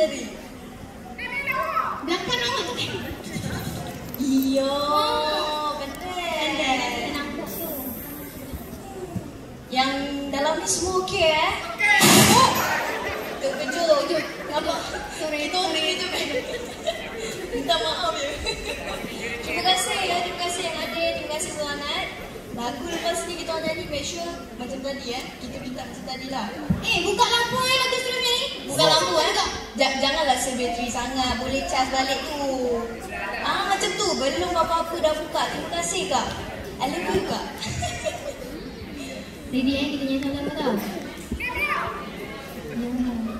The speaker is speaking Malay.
dari belakang nama tuh kan? Iya, bener. Yang dalam ini semua oke ya? Oke. Tuh kejut, apa? Itu nih minta maaf ya. Terima kasih ya, terima kasih yang ada, terima kasih selamat. Lagu lepas ni kita nyanyi make sure macam tadi ya, kita minta macam tadi lah. Buka lampu ya lagu sebelumnya ni. Buka lampu ya. Janganlah sebetri sangat, boleh cas balik tu. Macam tu, belum apa-apa dah buka. Terima kasih kak. I love you kak. Ready ya, kita nyanyi sama-sama tau.